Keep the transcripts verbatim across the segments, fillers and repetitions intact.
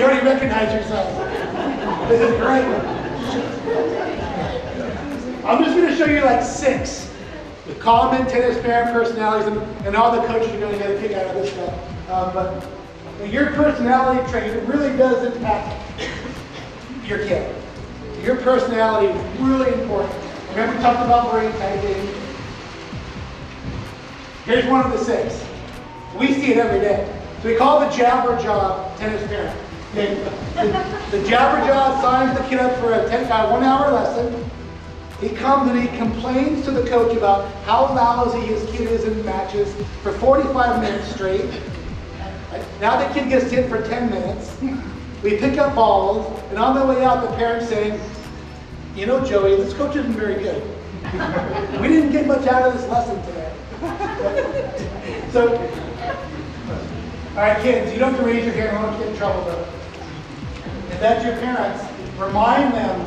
You already recognize yourself. This is great. I'm just going to show you like six. The common tennis parent personalities, and, and all the coaches are going to get a kick out of this stuff. Um, but, but your personality trait really does impact your kid. Your personality is really important. Remember we talked about brain typing. Here's one of the six. We see it every day. So we call the Jabberjaw tennis parent. Okay. The, the Jabberjaw signs the kid up for a ten, uh, one hour lesson. He comes and he complains to the coach about how lousy his kid is in matches for forty-five minutes straight. Now the kid gets hit for ten minutes. We pick up balls, and on the way out, the parent's saying, you know, Joey, this coach isn't very good. We didn't get much out of this lesson today. So, all right, kids, you don't have to raise your hand. I don't get in trouble, though. If that's your parents, remind them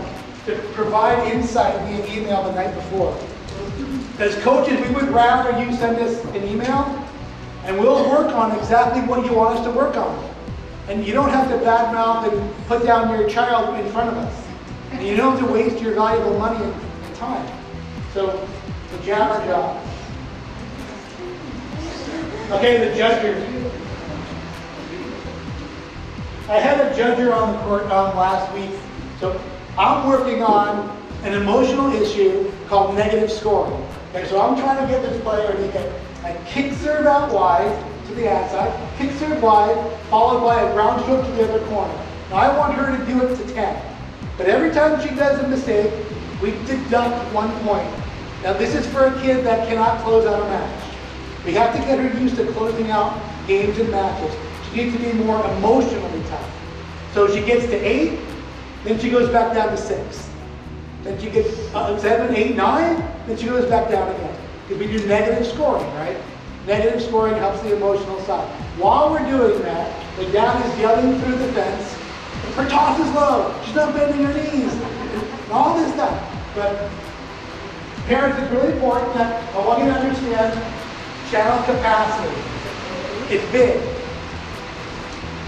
to provide insight via email the night before. As coaches, we would rather you send us an email, and we'll work on exactly what you want us to work on. And you don't have to badmouth and put down your child in front of us. And you don't have to waste your valuable money and time. So, the Jabberjaw. Okay, the judger. I had a judger on the court um, last week. So, I'm working on an emotional issue called negative scoring. Okay, so I'm trying to get this player to get a kick serve out wide to the outside, kick serve wide, followed by a ground stroke to the other corner. Now I want her to do it to ten. But every time she does a mistake, we deduct one point. Now this is for a kid that cannot close out a match. We have to get her used to closing out games and matches. She needs to be more emotionally tough. So she gets to eight, then she goes back down to six. Then she gets uh, seven, eight, nine, then she goes back down again. Because we do negative scoring, right? Negative scoring helps the emotional side. While we're doing that, the dad is yelling through the fence, her toss is low, she's not bending her knees, and all this stuff. But parents, it's really important that I want you to understand channel capacity. It's big.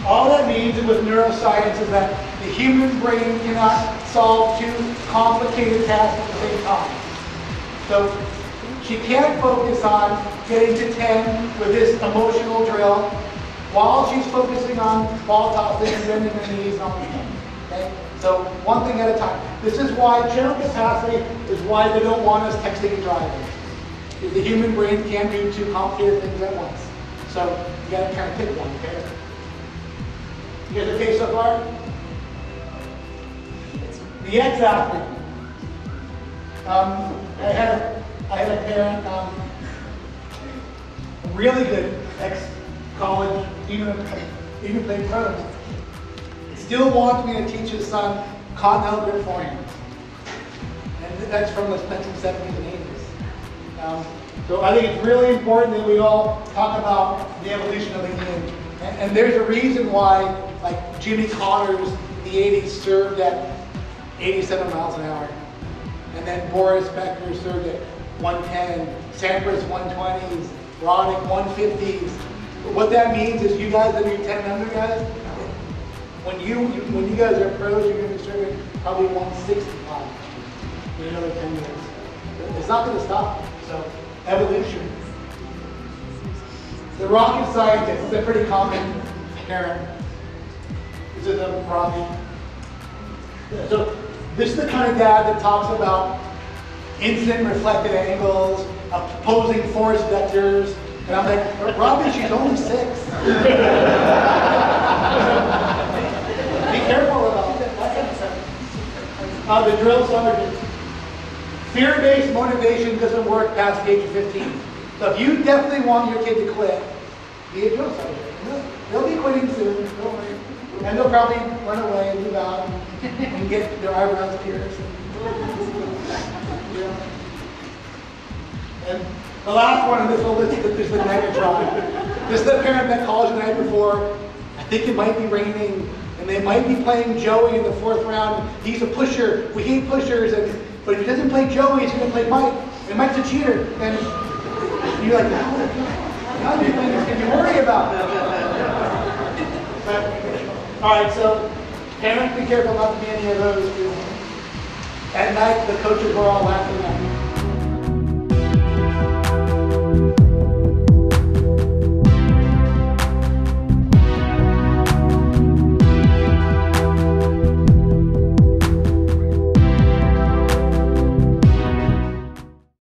All that means with neuroscience is that the human brain cannot solve two complicated tasks at the same time. So she can't focus on getting to ten with this emotional drill while she's focusing on ball tossing and bending her knees and all that. Okay? So one thing at a time. This is why channel capacity is why they don't want us texting and driving. Because the human brain can't do two complicated things at once. So you gotta kind of pick one, okay? You guys okay so far? The X-athlete. Um, I had a, I had a parent, um, a really good ex-college, even even played pros. Still wants me to teach his son continental grip forehand, and that's from the nineteen seventies and eighties. Um, so I think it's really important that we all talk about the evolution of the game, and, and there's a reason why, like Jimmy Connors, the eighties served at eighty-seven miles an hour. And then Boris Becker served at one ten, Sampras one twenties, Roddick one fifties. But what that means is you guys that are ten and under guys, when you, you when you guys are pros, you're gonna be serving probably one sixty-five in another ten years. It's not gonna stop. So evolution. The rocket scientist is a pretty common parent. This is a Robbie. So this is the kind of dad that talks about instant reflected angles, opposing force vectors, and I'm like, Robbie, she's only six. Be careful about that. Uh, the drill sergeant. Fear-based motivation doesn't work past the age of fifteen. So if you definitely want your kid to quit, be a drill sergeant. They'll be quitting soon, don't worry. And they'll probably run away and move out and get their eyebrows pierced. Yeah. And the last one on this whole list is the Megatron. This is the parent that calls the night before. I think it might be raining, and they might be playing Joey in the fourth round. He's a pusher. We hate pushers, and but if he doesn't play Joey, he's going to play Mike. And Mike's a cheater. And you're like, how do you think this can you worry about? But, Alright, so parents, be careful not to be any of those. At night, the coaches were all laughing at